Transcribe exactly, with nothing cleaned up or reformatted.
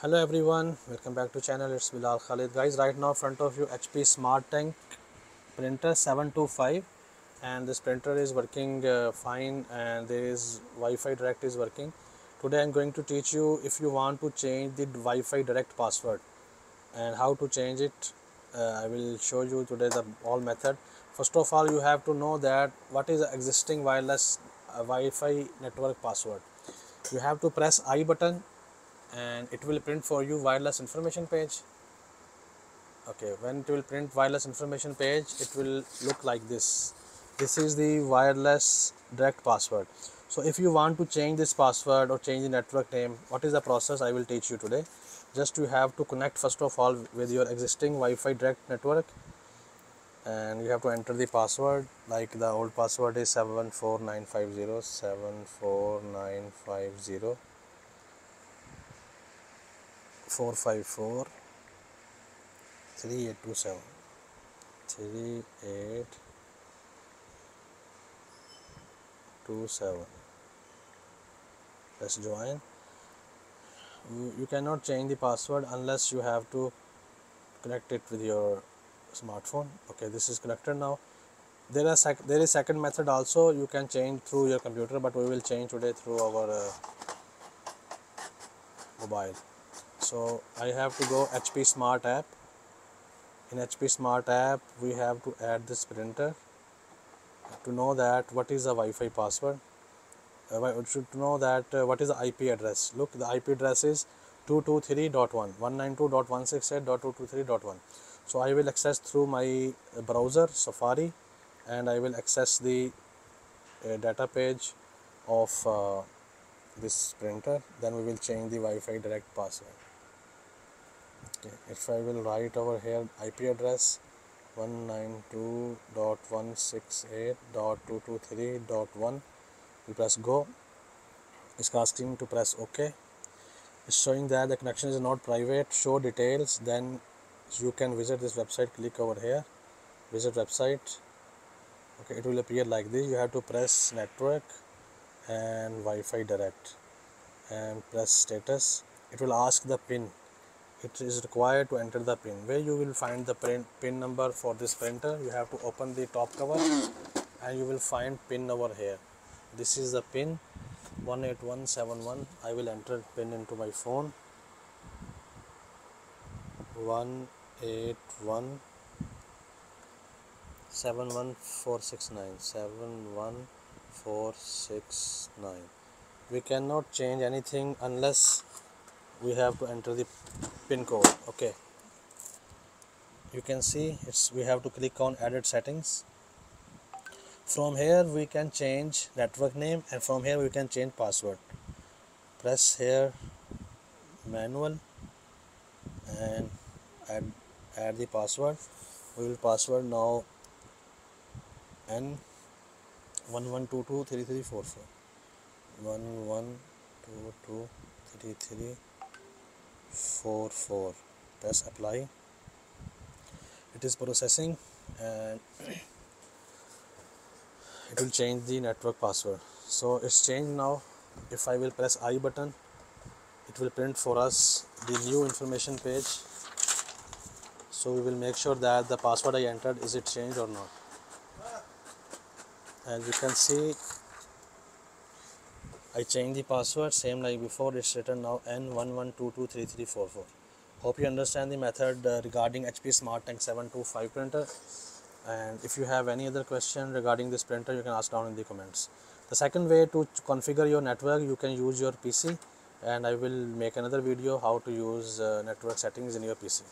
Hello everyone, welcome back to channel. It's Bilal Khalid. Guys, right now front of you H P Smart Tank printer seven two five, and this printer is working uh, fine, and there is Wi-Fi direct is working. Today I'm going to teach you if you want to change the Wi-Fi direct password and how to change it. uh, I will show you today the all method. First of all, you have to know that what is the existing wireless uh, Wi-Fi network password. You have to press I button and it will print for you wireless information page. Okay, when it will print wireless information page, it will look like this. This is the wireless direct password. So if you want to change this password or change the network name, what is the process I will teach you today. Just you have to connect first of all with your existing Wi-Fi direct network, and you have to enter the password. Like the old password is seven four nine five zero, seven four nine five zero four five four three eight two seven three eight two seven. Let's join. You, you cannot change the password unless you have to connect it with your smartphone. Okay, this is connected now. There are sec there is second method also. You can change through your computer, but we will change today through our uh, mobile. So I have to go H P Smart App. In H P Smart App, we have to add this printer. To know that what is the Wi-Fi password, uh, should know that uh, what is the I P address. Look, the I P address is two two three dot one dot one nine two dot one six eight dot two two three dot one. So I will access through my browser Safari, and I will access the uh, data page of uh, this printer. Then we will change the Wi-Fi direct password. Okay. If I will write over here I P address one nine two dot one six eight dot two two three dot one, we press go. It's asking to press OK. It's showing that the connection is not private. Show details. Then you can visit this website. Click over here, visit website. Okay, it will appear like this. You have to press network and Wi-Fi direct and press status. It will ask the pin. It is required to enter the pin. Where you will find the print pin number for this printer, you have to open the top cover and you will find pin over here. This is the pin one eight one seven one. I will enter pin into my phone, one eight one seven one four six nine seven one four six nine. We cannot change anything unless we have to enter the pin code. Okay, you can see it's we have to click on edit settings. From here we can change network name, and from here we can change password. Press here manual and add, add the password. We will password now n one one two two three three four four one one two two three three four four. Press apply. It is processing and it will change the network password. So it's changed now. If I will press I button, it will print for us the new information page. So we will make sure that the password I entered, is it changed or not. As you can see, I changed the password, same like before. It's written now N one one two two three three four four. Hope you understand the method uh, regarding H P Smart Tank seven two five printer. And if you have any other question regarding this printer, you can ask down in the comments. The second way to configure your network, you can use your P C, and I will make another video how to use uh, network settings in your P C.